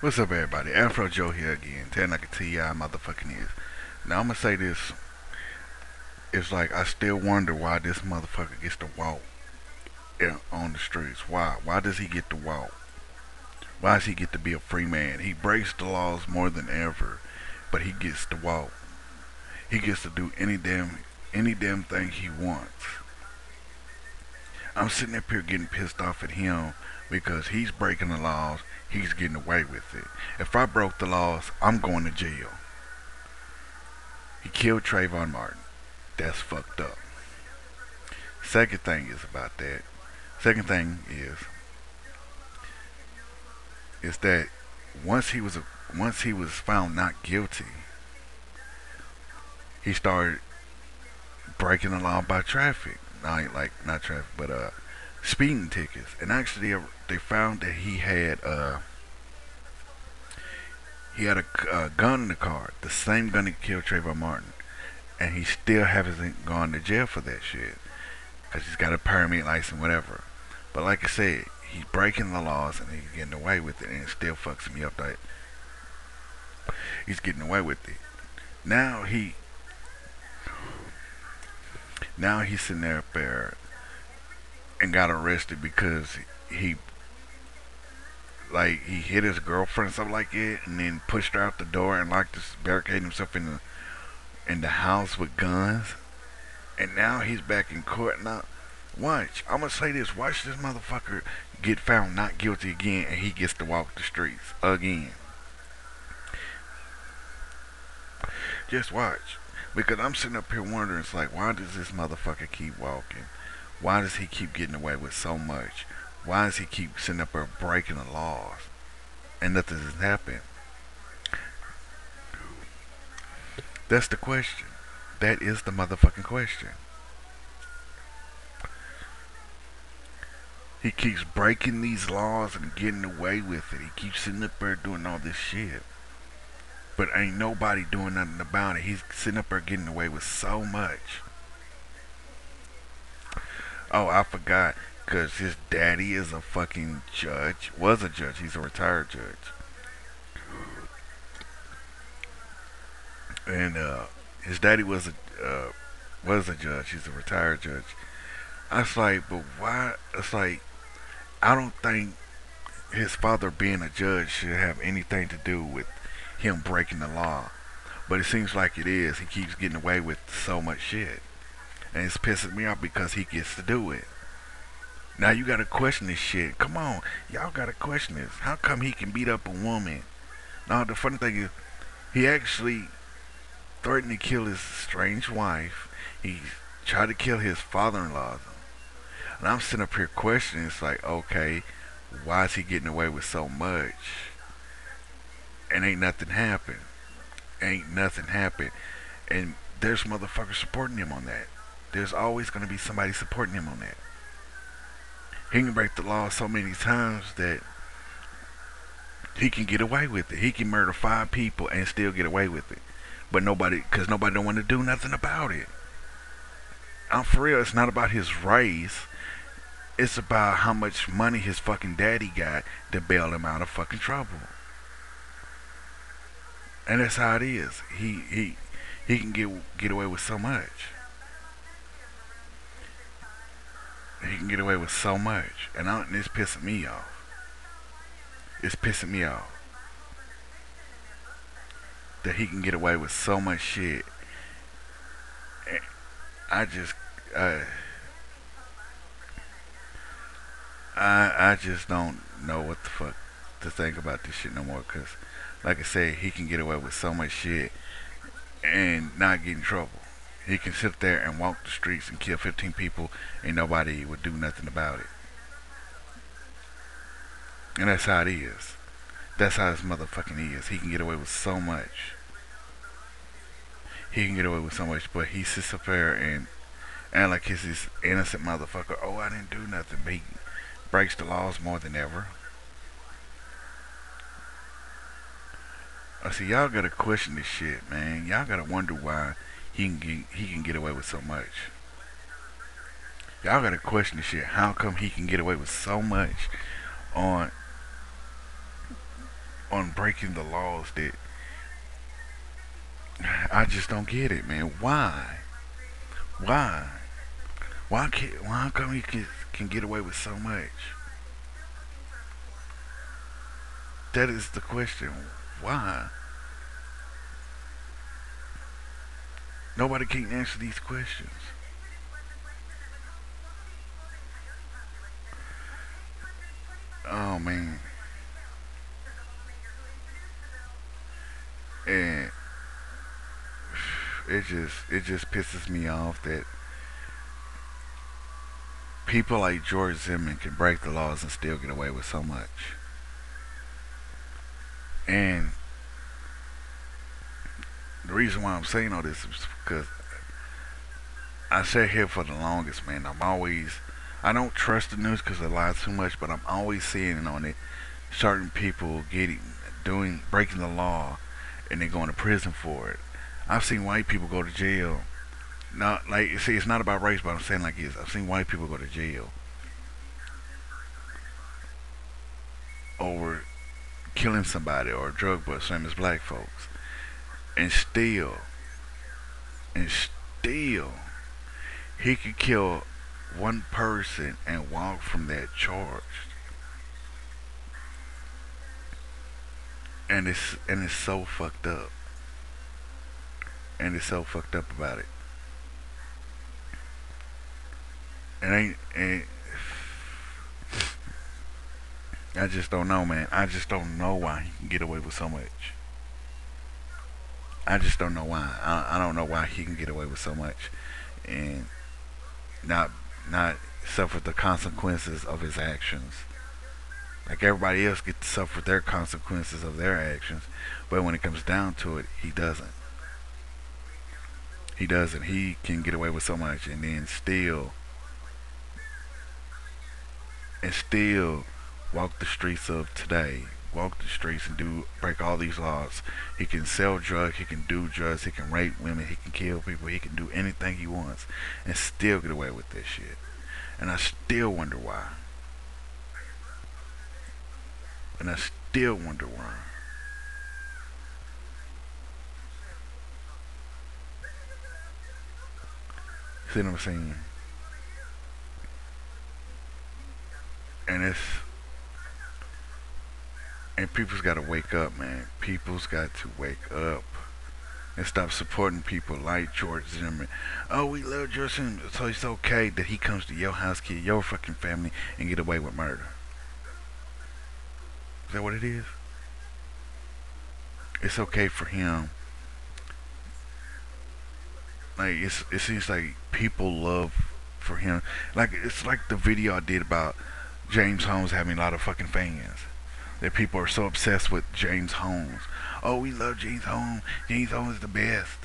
What's up, everybody? Afrojoe here again, telling like a TI motherfucking is. Now I'm gonna say this. It's like I still wonder why this motherfucker gets to walk on the streets. Why? Why does he get to walk? Why does he get to be a free man? He breaks the laws more than ever, but he gets to walk. He gets to do any damn thing he wants. I'm sitting up here getting pissed off at him because he's breaking the laws. He's getting away with it. If I broke the laws, I'm going to jail. He killed Trayvon Martin. That's fucked up. Second thing is about that. Second thing is that once he was found not guilty, he started breaking the law by traffic. Speeding tickets. And actually they found that he had a gun in the car, the same gun that killed Trayvon Martin, and he still hasn't gone to jail for that shit because he's got a permit, license, whatever. But like I said, he's breaking the laws and he's getting away with it, and it still fucks me up that he's getting away with it. Now he's sitting there up there and got arrested because he hit his girlfriend and stuff like that, and then pushed her out the door and like to barricade himself in the house with guns. And now he's back in court. Now watch, I'm gonna say this, watch this motherfucker get found not guilty again, and he gets to walk the streets again. Just watch, because I'm sitting up here wondering, it's like, why does this motherfucker keep walking? Why does he keep getting away with so much? Why does he keep sitting up there breaking the laws and nothing has happened? That's the question. That is the motherfucking question. He keeps breaking these laws and getting away with it. He keeps sitting up there doing all this shit, but ain't nobody doing nothing about it. He's sitting up there getting away with so much. Oh, I forgot, because his daddy is a fucking judge. Was a judge. He's a retired judge. And his daddy was a judge. He's a retired judge. I was like, but why? It's like, I don't think his father being a judge should have anything to do with him breaking the law. But it seems like it is. He keeps getting away with so much shit, and it's pissing me off because he gets to do it. Now you gotta question this shit. Come on, y'all gotta question this. How come he can beat up a woman? Now the funny thing is, he actually threatened to kill his strange wife. He tried to kill his father-in-law. And I'm sitting up here questioning, it's like, okay, why is he getting away with so much? And ain't nothing happened. Ain't nothing happened. And there's motherfuckers supporting him on that. There's always going to be somebody supporting him on that. He can break the law so many times that he can get away with it. He can murder 5 people and still get away with it. But nobody don't want to do nothing about it. I'm for real, it's not about his race. It's about how much money his fucking daddy got to bail him out of fucking trouble. And that's how it is. He can get away with so much. He can get away with so much, and it's pissing me off. It's pissing me off that he can get away with so much shit. And I just don't know what the fuck to think about this shit no more. Cause, like I said, he can get away with so much shit and not get in trouble. He can sit there and walk the streets and kill 15 people and nobody would do nothing about it. And that's how it is. That's how this motherfucking is. He can get away with so much. He can get away with so much, but he sits up there and like he's this innocent motherfucker. Oh, I didn't do nothing. But he breaks the laws more than ever. I see, y'all gotta question this shit, man. Y'all gotta wonder why he can get away with so much. Y'all gotta question this shit. How come he can get away with so much on on breaking the laws that I just don't get it, man. Why come he can get away with so much? That is the question. Why? Nobody can answer these questions. Oh, man. And it just pisses me off that people like George Zimmerman can break the laws and still get away with so much. And the reason why I'm saying all this is because I sat here for the longest, man. I don't trust the news because they lie too much, but I'm always seeing on it certain people breaking the law and they're going to prison for it. I've seen white people go to jail. Not like, see, it's not about race, but I'm saying like this. I've seen white people go to jail over killing somebody or a drug bust, same as black folks, and still he could kill one person and walk from that charged. And it's so fucked up. And it's so fucked up about it. I just don't know, man. I just don't know why he can get away with so much. I just don't know why. I don't know why he can get away with so much and not suffer the consequences of his actions. Like everybody else gets to suffer their consequences of their actions, but when it comes down to it, he doesn't. He doesn't. He can get away with so much and then still walk the streets of today, walk the streets and break all these laws. He can sell drugs, he can do drugs, he can rape women, he can kill people, he can do anything he wants and still get away with this shit. And I still wonder why. See what I'm saying? And people's got to wake up, man. People's got to wake up and stop supporting people like George Zimmerman. Oh, we love George Zimmerman, so it's okay that he comes to your house, kill your fucking family, and get away with murder. Is that what it is? It's okay for him. Like it seems like people love for him. Like it's like the video I did about James Holmes having a lot of fucking fans. That people are so obsessed with James Holmes. Oh, we love James Holmes. James Holmes is the best.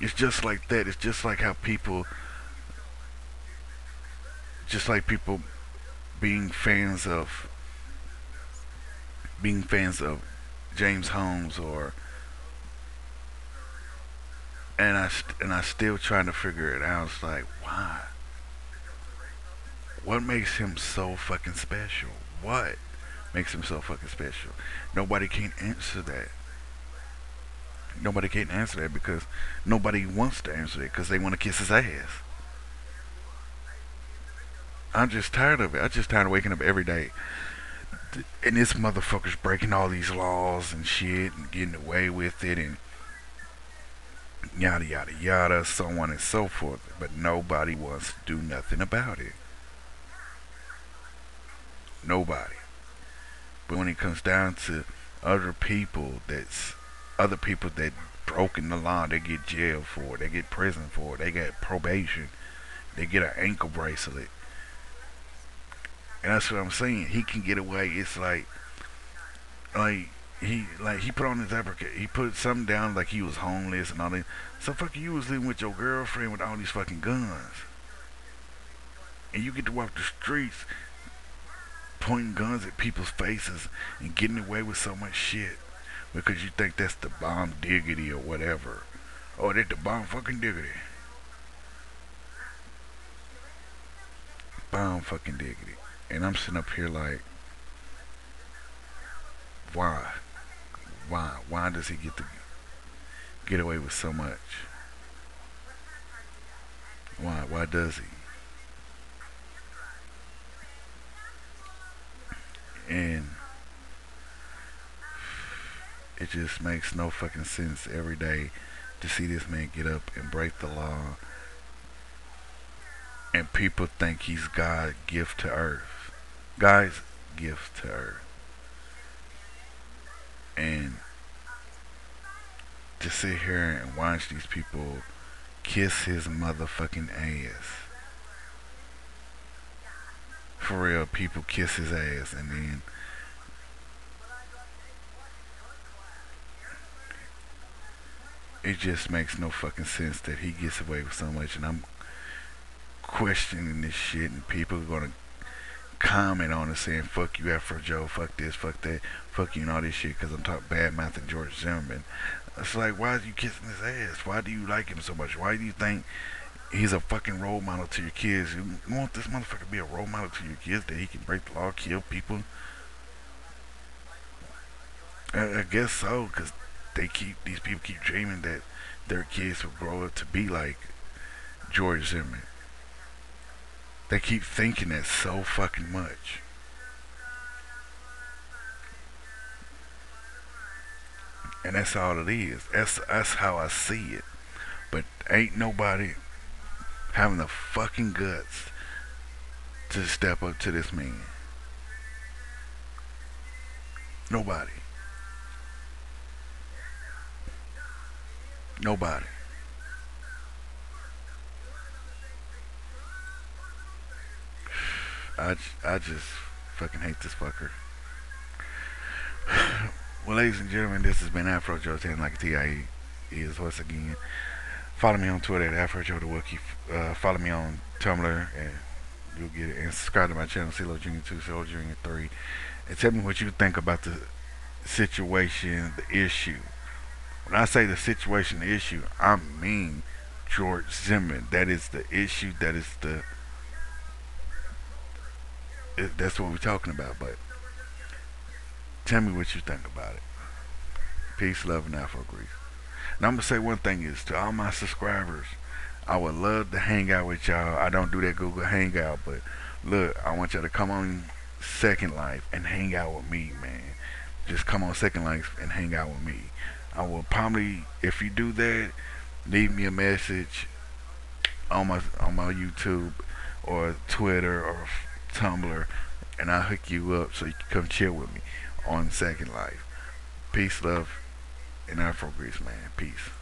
It's just like that. It's just like how people, being fans of, James Holmes, or, and I still trying to figure it out. It's like, why? What makes him so fucking special? What makes him so fucking special? Nobody can answer that. Nobody can answer that because nobody wants to answer that because they want to kiss his ass. I'm just tired of it. I'm just tired of waking up every day and this motherfucker's breaking all these laws and shit and getting away with it and yada yada yada, so on and so forth, but nobody wants to do nothing about it. Nobody. But when it comes down to other people that broken the law, they get jailed for it, they get prison for it, they get probation, they get an ankle bracelet. And that's what I'm saying. He can get away. It's like he put on his application. He put something down like he was homeless and all that. So fucking you was living with your girlfriend with all these fucking guns. And you get to walk the streets pointing guns at people's faces and getting away with so much shit because you think that's the bomb diggity or whatever. Oh, that's the bomb fucking diggity. Bomb fucking diggity. And I'm sitting up here like, why? why? Why does he get to get away with so much? Why? Why does he? And it just makes no fucking sense every day to see this man get up and break the law, and people think he's God's gift to earth. God's gift to earth. And to sit here and watch these people kiss his motherfucking ass. For real, people kiss his ass, and then it just makes no fucking sense that he gets away with so much. And I'm questioning this shit, and people are gonna comment on it saying, fuck you Afrojoe, fuck this, fuck that, fuck you and all this shit, because I'm talking bad mouthing George Zimmerman. It's like, why are you kissing his ass? Why do you like him so much? Why do you think he's a fucking role model to your kids? You want this motherfucker to be a role model to your kids, that he can break the law, kill people? I guess so, because these people keep dreaming that their kids will grow up to be like George Zimmerman. They keep thinking that so fucking much. And that's all it is. That's how I see it. But ain't nobody having the fucking guts to step up to this man. Nobody. Nobody. I just fucking hate this fucker. Well, ladies and gentlemen, this has been Afrojoe, 10 like a TIE is once again. Follow me on Twitter at Afrojoe Da Wookie. Follow me on Tumblr, and you'll get it. And subscribe to my channel, CeeLoJr.2, CeeLoJr.3. And tell me what you think about the situation, the issue. When I say the situation, the issue, I mean George Zimmerman. That is the issue. That is the... That's what we're talking about. But tell me what you think about it. Peace, love, and Afro Greece. And I'm going to say one thing is, to all my subscribers, I would love to hang out with y'all. I don't do that Google Hangout, but look, I want y'all to come on Second Life and hang out with me, man. Just come on Second Life and hang out with me. I will probably, if you do that, leave me a message on my YouTube or Twitter or Tumblr, and I'll hook you up so you can come chill with me on Second Life. Peace, love, and Afro Grease, man. Peace.